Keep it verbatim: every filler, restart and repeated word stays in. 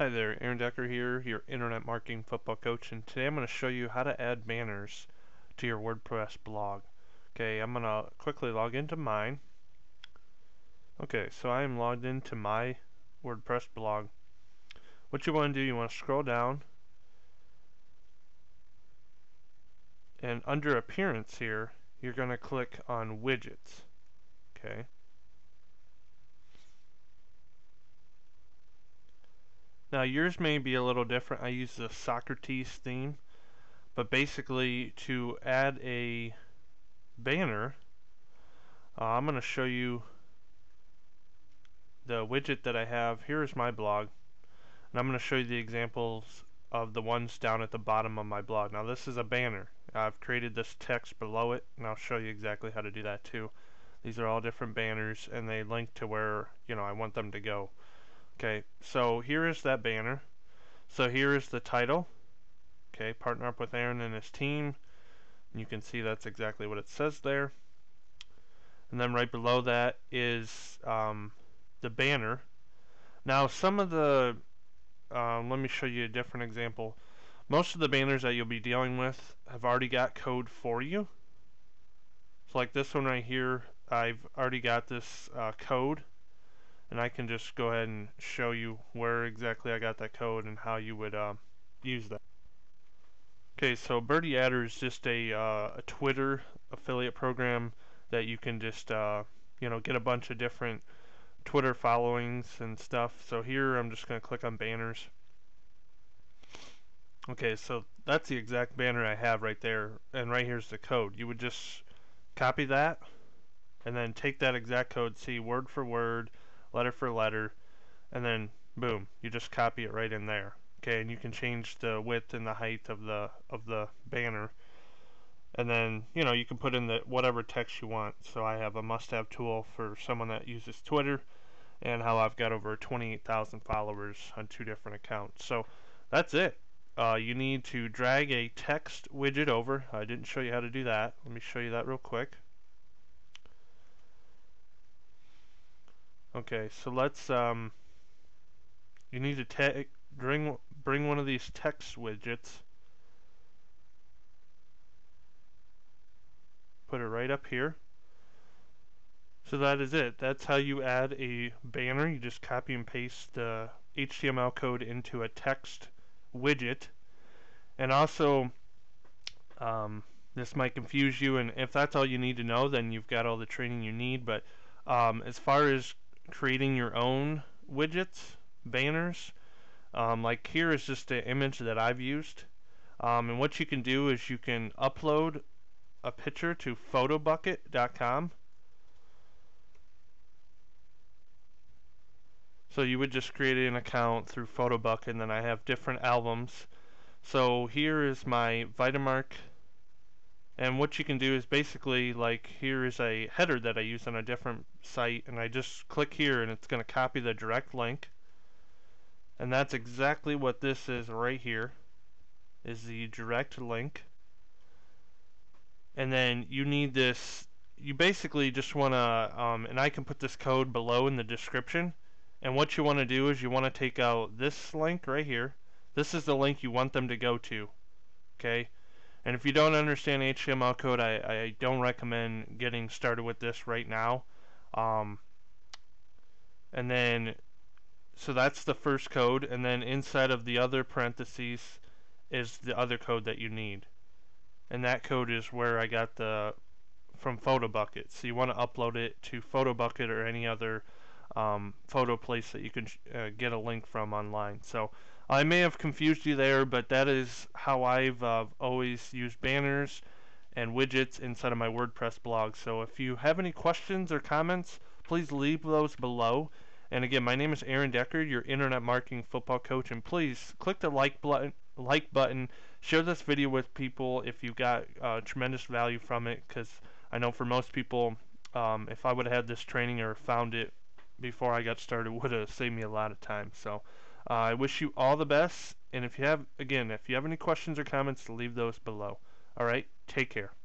Hi there, Aaron Decker here, your internet marketing football coach, and today I'm going to show you how to add banners to your WordPress blog. Okay, I'm going to quickly log into mine. Okay, so I am logged into my WordPress blog. What you want to do, you want to scroll down, and under Appearance here, you're going to click on Widgets. Okay. Now yours may be a little different. I use the Socrates theme, but basically to add a banner, uh, I'm going to show you the widget that I have. Here is my blog, and I'm going to show you the examples of the ones down at the bottom of my blog. Now this is a banner. I've created this text below it, and I'll show you exactly how to do that too. These are all different banners, and they link to where, you know, I want them to go. Okay, so here is that banner. So here is the title. Okay, partner up with Aaron and his team. And you can see that's exactly what it says there. And then right below that is um, the banner. Now some of the, uh, let me show you a different example. Most of the banners that you'll be dealing with have already got code for you. So like this one right here, I've already got this uh, code. And I can just go ahead and show you where exactly I got that code and how you would uh, use that. Okay, so Birdie Adder is just a, uh, a Twitter affiliate program that you can just uh, you know, get a bunch of different Twitter followings and stuff. So here I'm just going to click on banners. Okay, so that's the exact banner I have right there, and right here's the code. You would just copy that and then take that exact code, see word for word, letter for letter, and then boom, you just copy it right in there. Okay, and you can change the width and the height of the of the banner, and then, you know, you can put in the whatever text you want. So I have a must-have tool for someone that uses Twitter, and how I've got over twenty-eight thousand followers on two different accounts. So that's it. Uh, you need to drag a text widget over. I didn't show you how to do that. Let me show you that real quick. Okay, so let's, um, you need to take, bring, bring one of these text widgets, put it right up here. So that is it. That's how you add a banner. You just copy and paste the H T M L code into a text widget. And also, um, this might confuse you, and if that's all you need to know, then you've got all the training you need. But um, as far as creating your own widgets, banners, um, like here is just an image that I've used, um, and what you can do is you can upload a picture to photobucket dot com. So you would just create an account through Photobucket, and then I have different albums. So here is my Vitamark, and what you can do is basically, like, here is a header that I use on a different site, and I just click here and it's going to copy the direct link, and that's exactly what this is right here, is the direct link. And then you need this, you basically just want to, um, and I can put this code below in the description, and what you want to do is you want to take out this link right here. This is the link you want them to go to. Okay. And if you don't understand H T M L code, I, I don't recommend getting started with this right now. Um, and then, so that's the first code, and then inside of the other parentheses is the other code that you need. And that code is where I got the, from Photobucket. So you want to upload it to Photobucket or any other um, photo place that you can uh, get a link from online. So I may have confused you there, but that is how I've uh, always used banners and widgets inside of my WordPress blog. So if you have any questions or comments, please leave those below. And again, my name is Aaron Decker, your internet marketing football coach, and please click the like button, like button, share this video with people if you got uh, tremendous value from it, because I know for most people, um, if I would have had this training or found it before I got started, would have saved me a lot of time. So Uh, I wish you all the best, and if you have, again, if you have any questions or comments, leave those below. All right, take care.